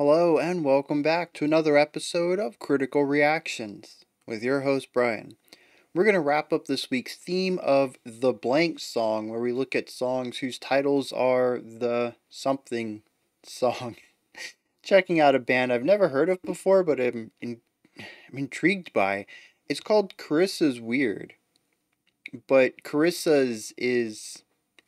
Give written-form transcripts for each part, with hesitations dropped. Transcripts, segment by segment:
Hello and welcome back to another episode of Critical Reactions with your host Brian. We're going to wrap up this week's theme of the blank song, where we look at songs whose titles are the something song. Checking out a band I've never heard of before, but I'm intrigued by. It's called Carissa's Weird, but Carissa's is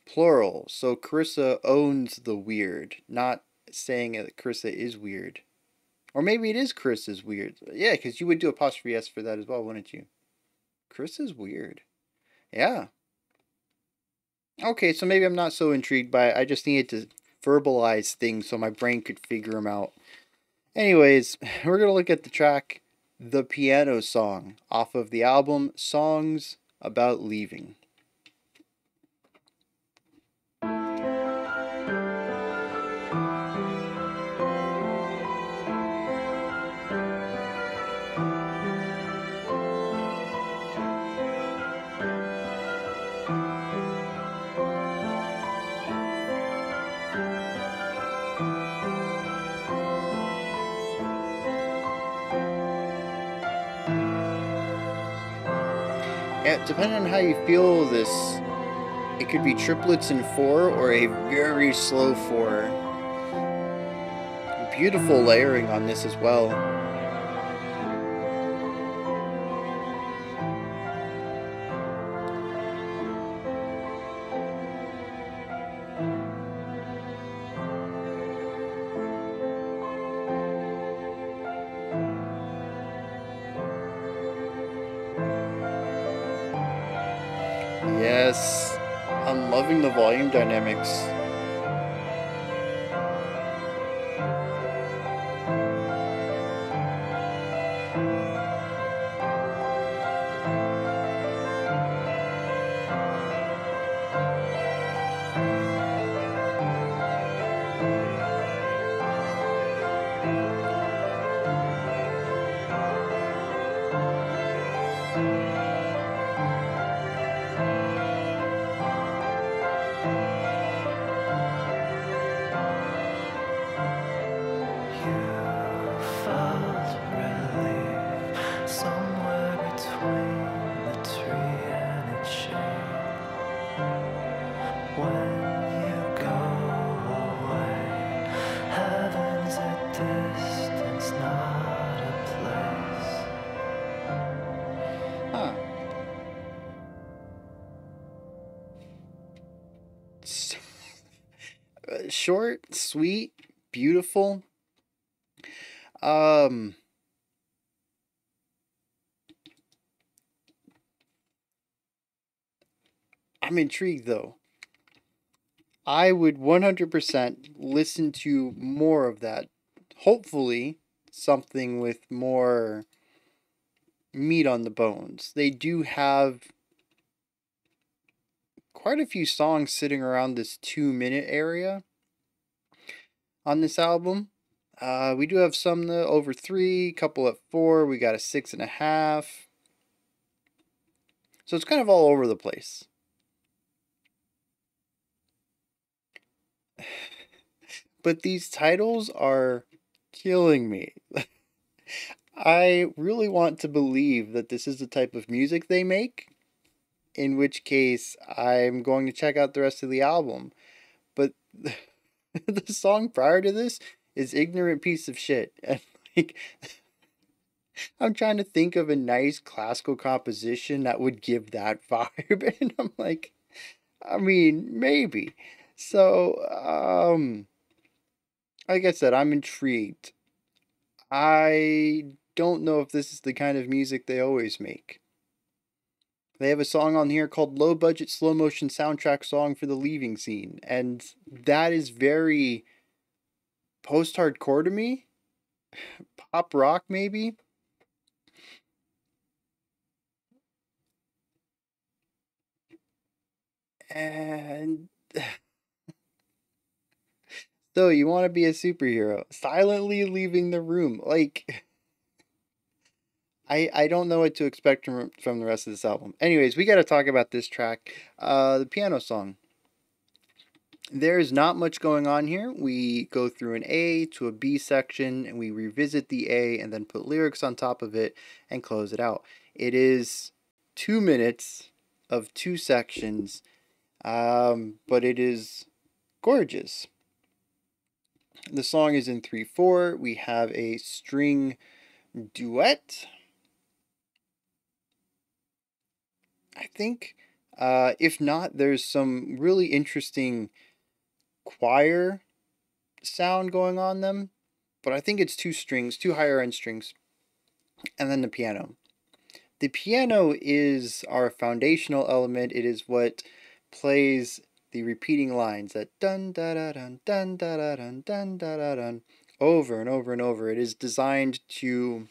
plural, so Carissa owns the weird, not saying that Carissa is weird. Or maybe it is Carissa's Weird. Yeah, because you would do apostrophe S for that as well, wouldn't you? Carissa's Weird. Yeah. Okay, so maybe I'm not so intrigued by it. I just needed to verbalize things so my brain could figure them out. Anyways, we're going to look at the track The Piano Song off of the album Songs About Leaving. Yeah, depending on how you feel this, it could be triplets in 4 or a very slow 4. Beautiful layering on this as well. Yes, I'm loving the volume dynamics. Short, sweet, beautiful. I'm intrigued though. I would 100% listen to more of that. Hopefully something with more meat on the bones. They do have quite a few songs sitting around this 2-minute area on this album. We do have some that over 3, couple at 4, we got a 6.5. So it's kind of all over the place. But these titles are killing me. I really want to believe that this is the type of music they make, in which case I'm going to check out the rest of the album. But the song prior to this is Ignorant Piece of Shit. And like, I'm trying to think of a nice classical composition that would give that vibe. And I'm like, I mean, maybe. So, like I said, I'm intrigued. I don't know if this is the kind of music they always make. They have a song on here called Low Budget Slow Motion Soundtrack Song for the Leaving Scene. And that is very post-hardcore to me. Pop rock, maybe. And so you want to be a superhero. Silently leaving the room. Like, I don't know what to expect from the rest of this album. Anyways, we got to talk about this track, The Piano Song. There is not much going on here. We go through an A to a B section and we revisit the A and then put lyrics on top of it and close it out. It is 2 minutes of 2 sections, but it is gorgeous. The song is in 3/4. We have a string duet. I think, if not, there's some really interesting choir sound going on them, but I think it's 2 strings, 2 higher end strings, and then the piano. The piano is our foundational element. It is what plays the repeating lines that dun da da dun dun da da dun dun da da dun over and over and over. It is designed to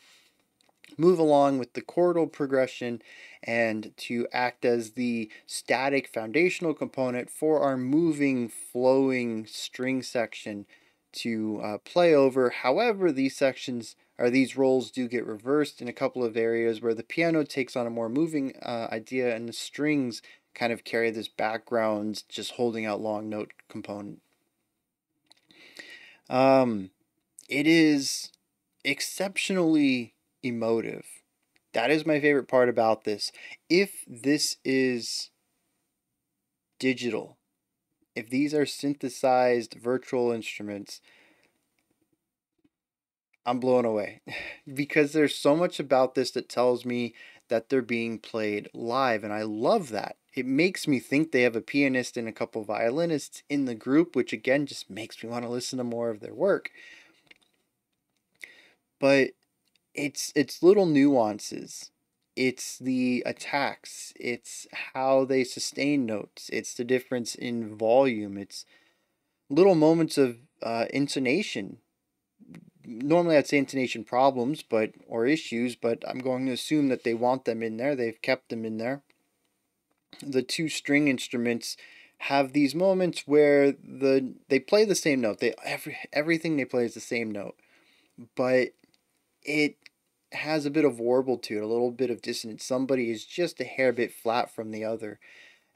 move along with the chordal progression and to act as the static foundational component for our moving, flowing string section to play over. However, these sections or these roles do get reversed in a couple of areas where the piano takes on a more moving idea and the strings kind of carry this background just holding out long note component. It is exceptionally emotive. That is my favorite part about this. If this is digital, if these are synthesized virtual instruments, I'm blown away because there's so much about this that tells me that they're being played live, and I love that. It makes me think they have a pianist and a couple violinists in the group, which again just makes me want to listen to more of their work. But it's little nuances. It's the attacks. It's how they sustain notes. It's the difference in volume. It's little moments of intonation. Normally I'd say intonation problems or issues, but I'm going to assume that they want them in there. They've kept them in there. The 2 string instruments have these moments where they play the same note. Everything they play is the same note, but it has a bit of warble to it, a little bit of dissonance. Somebody is just a hair bit flat from the other,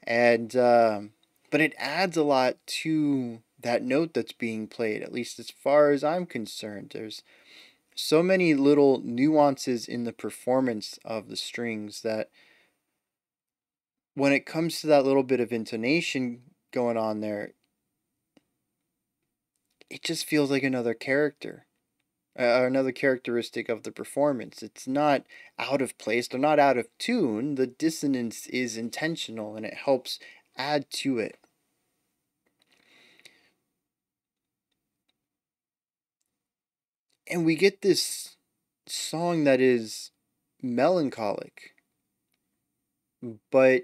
and but it adds a lot to that note that's being played, at least as far as I'm concerned. There's so many little nuances in the performance of the strings that when it comes to that little bit of intonation going on there, it just feels like another character. Another characteristic of the performance. It's not out of place. They're not out of tune. The dissonance is intentional and it helps add to it. And we get this song that is melancholic, but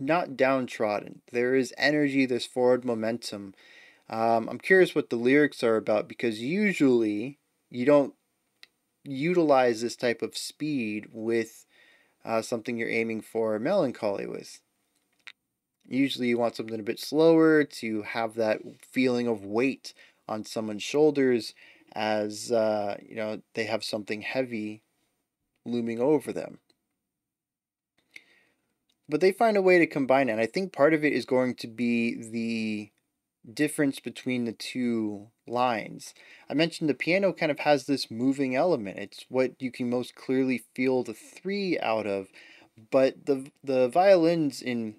not downtrodden. There is energy, there's forward momentum. I'm curious what the lyrics are about, because usually you don't utilize this type of speed with something you're aiming for melancholy with. Usually you want something a bit slower to have that feeling of weight on someone's shoulders as you know, they have something heavy looming over them. But they find a way to combine it. And I think part of it is going to be the difference between the 2 lines. I mentioned the piano kind of has this moving element. It's what you can most clearly feel the 3 out of, but the violins in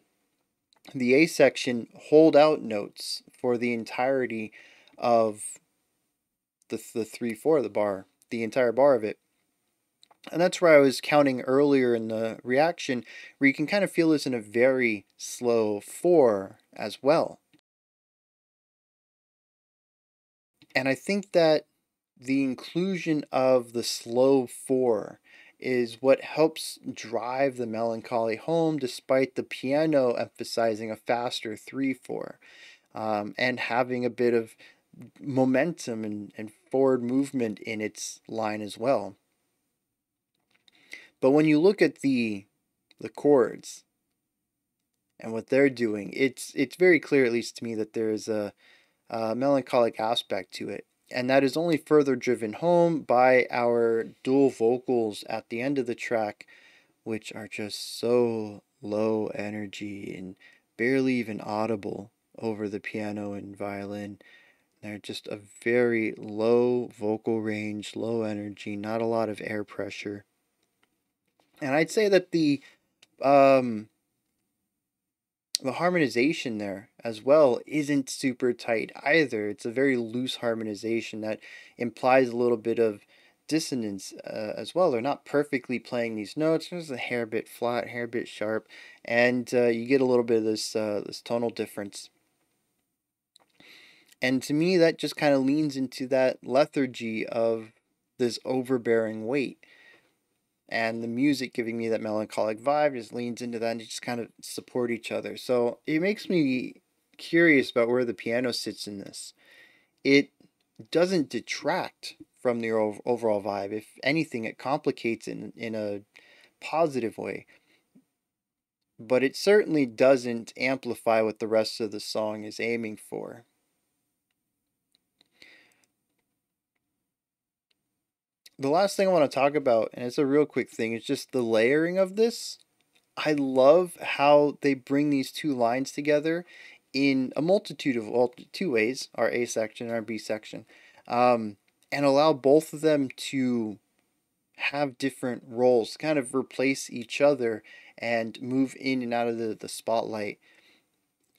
the A section hold out notes for the entirety of the 3/4 of the bar, the entire bar of it. And that's where I was counting earlier in the reaction, where you can kind of feel this in a very slow 4 as well. And I think that the inclusion of the slow 4 is what helps drive the melancholy home, despite the piano emphasizing a faster 3/4 and having a bit of momentum and forward movement in its line as well. But when you look at the chords and what they're doing, it's very clear, at least to me, that there is a melancholic aspect to it, and that is only further driven home by our dual vocals at the end of the track, which are just so low energy and barely even audible. over the piano and violin. They're just a very low vocal range, low energy, not a lot of air pressure. And I'd say that the harmonization there as well isn't super tight either. It's a very loose harmonization that implies a little bit of dissonance as well. They're not perfectly playing these notes. There's a hair bit flat, hair bit sharp, and you get a little bit of this this tonal difference. And to me, that just kind of leans into that lethargy of this overbearing weight. And the music giving me that melancholic vibe just leans into that, and they just kind of support each other. So it makes me curious about where the piano sits in this. It doesn't detract from the overall vibe. If anything, it complicates in a positive way. But it certainly doesn't amplify what the rest of the song is aiming for. The last thing I want to talk about, and it's a real quick thing, is just the layering of this. I love how they bring these two lines together in a multitude of two ways, our A section and our B section. And allow both of them to have different roles, kind of replace each other and move in and out of the spotlight.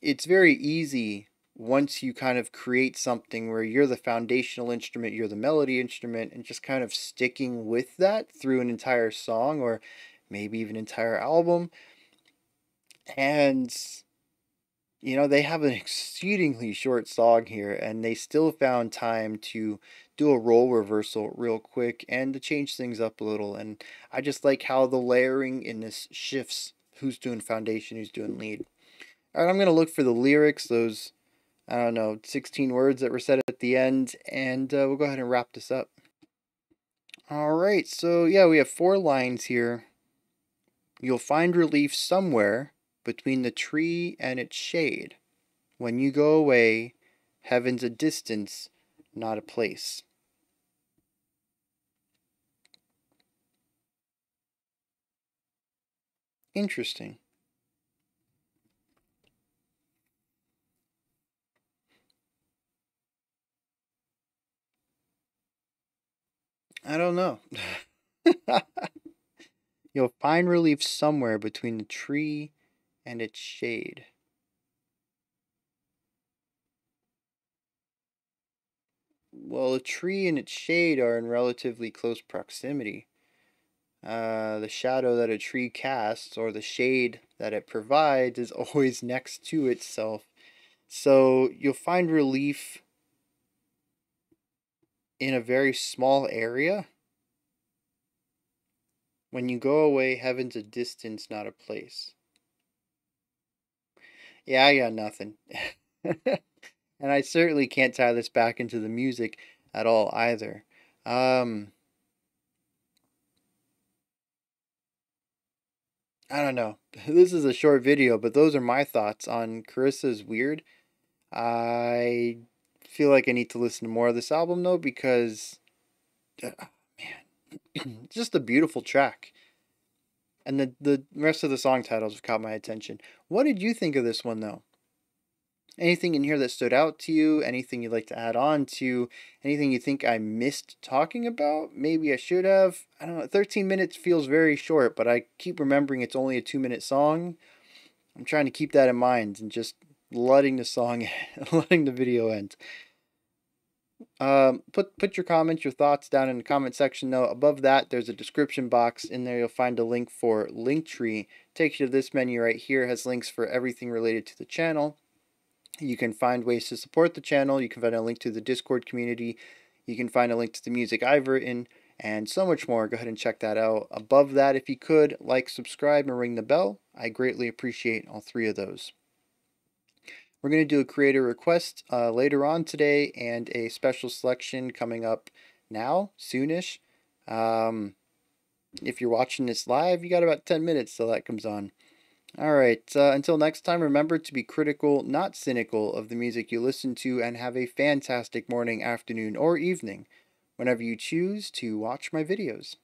It's very easy once you kind of create something where you're the foundational instrument, you're the melody instrument, and just kind of sticking with that through an entire song or maybe even entire album. And you know, they have an exceedingly short song here, and they still found time to do a role reversal real quick and to change things up a little. And I just like how the layering in this shifts who's doing foundation, who's doing lead. All right, I'm going to look for the lyrics, those, I don't know, 16 words that were said at the end, and we'll go ahead and wrap this up. All right, so yeah, we have four lines here. You'll find relief somewhere between the tree and its shade. When you go away, heaven's a distance, not a place. Interesting. I don't know. You'll find relief somewhere between the tree and its shade. Well, a tree and its shade are in relatively close proximity. The shadow that a tree casts, or the shade that it provides, is always next to itself. So you'll find relief in a very small area. When you go away, heaven's a distance, not a place. Yeah, I got nothing. And I certainly can't tie this back into the music at all either. I don't know. This is a short video, but those are my thoughts on Carissa's Weird. I feel like I need to listen to more of this album, though, because, man, it's just a beautiful track. And the rest of the song titles have caught my attention. What did you think of this one, though? Anything in here that stood out to you? Anything you'd like to add on to? Anything you think I missed talking about? Maybe I should have. I don't know. 13 minutes feels very short, but I keep remembering it's only a 2-minute song. I'm trying to keep that in mind and just letting the song, letting the video end. Put your comments, your thoughts down in the comment section, though. Above that, there's a description box. In there, you'll find a link for Linktree. Takes you to this menu right here. Has links for everything related to the channel. You can find ways to support the channel. You can find a link to the Discord community. You can find a link to the music I've written, and so much more. Go ahead and check that out. Above that, if you could, like, subscribe, and ring the bell. I greatly appreciate all three of those. We're going to do a creator request later on today, and a special selection coming up now, soonish. If you're watching this live, you got about 10 minutes till that comes on. All right, until next time, remember to be critical, not cynical, of the music you listen to, and have a fantastic morning, afternoon, or evening whenever you choose to watch my videos.